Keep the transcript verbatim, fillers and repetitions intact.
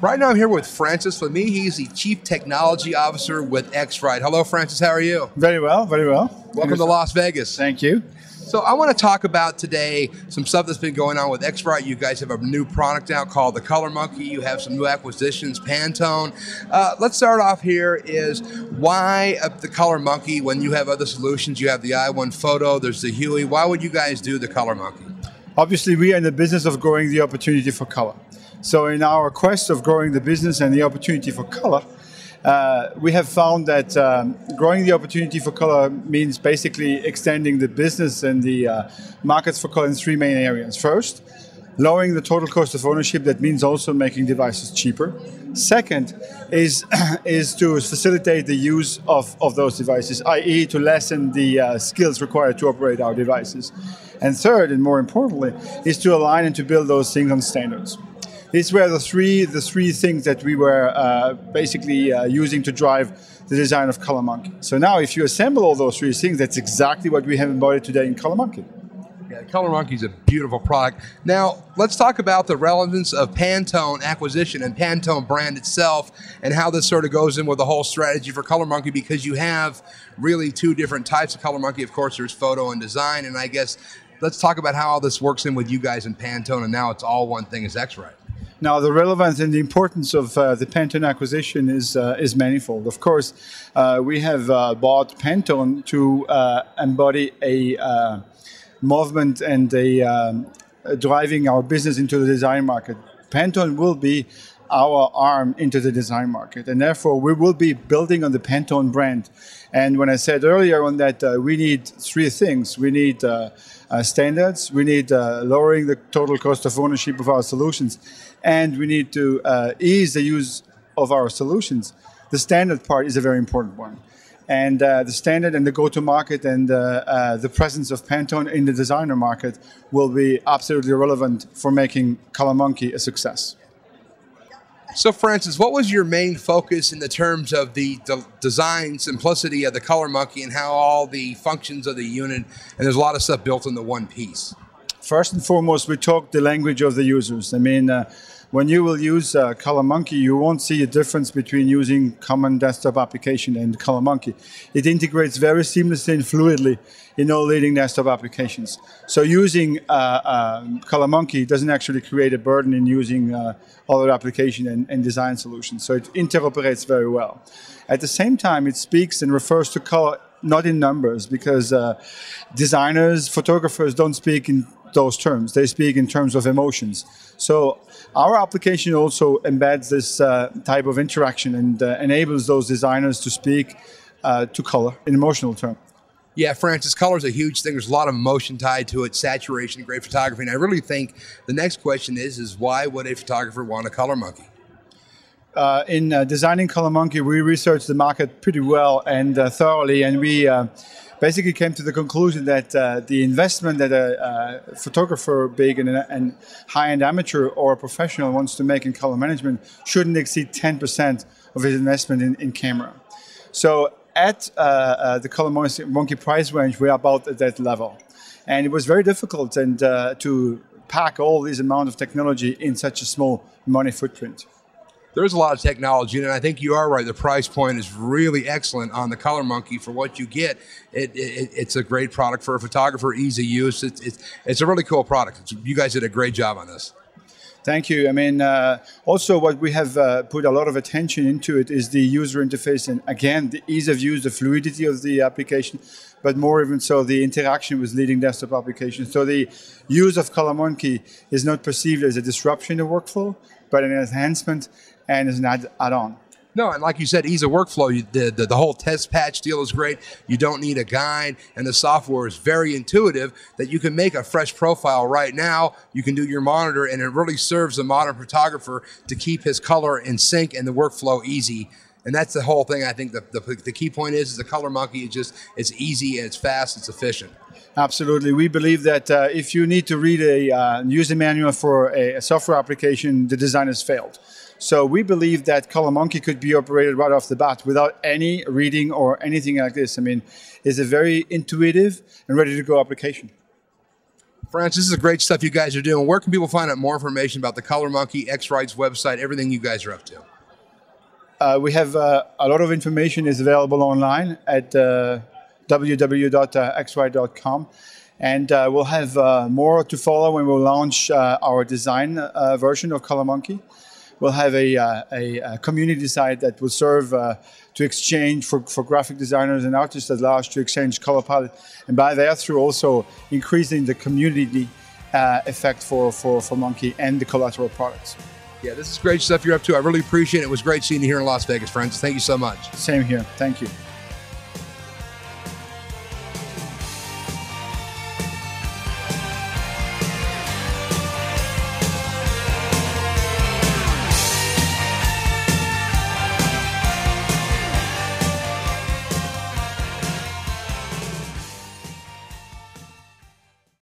Right now I'm here with Francis Lamy. He's the Chief Technology Officer with X-Rite. Hello, Francis, how are you? Very well, very well. Welcome to Las Vegas. Thank you. So I want to talk about today some stuff that's been going on with X-Rite. You guys have a new product out called the ColorMunki. You have some new acquisitions, Pantone. Uh, let's start off here is why the ColorMunki when you have other solutions? You have the i one Photo, there's the Huey. Why would you guys do the ColorMunki? Obviously, we are in the business of growing the opportunity for color. So in our quest of growing the business and the opportunity for color, uh, we have found that um, growing the opportunity for color means basically extending the business and the uh, markets for color in three main areas. First, lowering the total cost of ownership. That means also making devices cheaper. Second is, is to facilitate the use of, of those devices, i e to lessen the uh, skills required to operate our devices. And third, and more importantly, is to align and to build those things on standards. These were the three, the three things that we were uh, basically uh, using to drive the design of ColorMunki. So now if you assemble all those three things, that's exactly what we have embodied today in ColorMunki. Yeah, ColorMunki is a beautiful product. Now, let's talk about the relevance of Pantone acquisition and Pantone brand itself and how this sort of goes in with the whole strategy for ColorMunki, because you have really two different types of ColorMunki. Of course, there's photo and design, and I guess let's talk about how all this works in with you guys and Pantone, and now it's all one thing as X-Rite. Now, the relevance and the importance of uh, the Pantone acquisition is uh, is manifold. Of course, uh, we have uh, bought Pantone to uh, embody a uh, movement and a um, driving our business into the design market. Pantone will be our arm into the design market, and therefore we will be building on the Pantone brand. And when I said earlier on that, uh, we need three things. We need uh, uh, standards, we need uh, lowering the total cost of ownership of our solutions, and we need to uh, ease the use of our solutions. The standard part is a very important one. And uh, the standard and the go-to-market and uh, uh, the presence of Pantone in the designer market will be absolutely relevant for making ColorMunki a success. So, Francis, what was your main focus in the terms of the de design simplicity of the ColorMunki and how all the functions of the unit, and there's a lot of stuff built into one piece? First and foremost, we talk the language of the users. I mean, uh, when you will use uh, ColorMunki, you won't see a difference between using common desktop application and ColorMunki. It integrates very seamlessly and fluidly in all leading desktop applications. So using uh, uh, ColorMunki doesn't actually create a burden in using uh, other application and, and design solutions. So it interoperates very well. At the same time, it speaks and refers to color not in numbers, because uh, designers, photographers don't speak in those terms. They speak in terms of emotions. So our application also embeds this uh, type of interaction and uh, enables those designers to speak uh, to color in emotional terms. Yeah, Francis, color is a huge thing. There's a lot of emotion tied to it, saturation, great photography. And I really think the next question is, is why would a photographer want a ColorMunki? Uh, in uh, designing ColorMunki, we researched the market pretty well and uh, thoroughly, and we uh, basically came to the conclusion that uh, the investment that a, a photographer, big and, and high-end amateur or a professional wants to make in color management shouldn't exceed ten percent of his investment in, in camera. So at uh, uh, the ColorMunki price range, we are about at that level. And it was very difficult and, uh, to pack all this amount of technology in such a small money footprint. There's a lot of technology, and I think you are right. The price point is really excellent on the ColorMunki for what you get. It, it, it's a great product for a photographer, easy use. It's, it's, it's a really cool product. It's, you guys did a great job on this. Thank you. I mean, uh, also what we have uh, put a lot of attention into it is the user interface, and again, the ease of use, the fluidity of the application, but more even so, the interaction with leading desktop applications. So the use of ColorMunki is not perceived as a disruption in the workflow, but an enhancement and as an add-on. No, and like you said, ease of workflow. You, the, the, the whole test patch deal is great. You don't need a guide, and the software is very intuitive that you can make a fresh profile right now. You can do your monitor, and it really serves the modern photographer to keep his color in sync and the workflow easy. And that's the whole thing. I think the, the, the key point is, is the ColorMunki is just, it's easy, it's fast, it's efficient. Absolutely. We believe that uh, if you need to read a uh, user manual for a, a software application, the design has failed. So we believe that ColorMunki could be operated right off the bat without any reading or anything like this. I mean, it's a very intuitive and ready-to-go application. Francis, this is great stuff you guys are doing. Where can people find out more information about the ColorMunki, X-Rite's website, everything you guys are up to? Uh, we have uh, a lot of information is available online at uh, w w w dot x rite dot com. And uh, we'll have uh, more to follow when we'll launch uh, our design uh, version of ColorMunki. We'll have a, uh, a, a community site that will serve uh, to exchange for, for graphic designers and artists at large to exchange color palette, and by there through also increasing the community uh, effect for, for, for Munki and the collateral products. Yeah, this is great stuff you're up to. I really appreciate it. It was great seeing you here in Las Vegas, friends. Thank you so much. Same here. Thank you.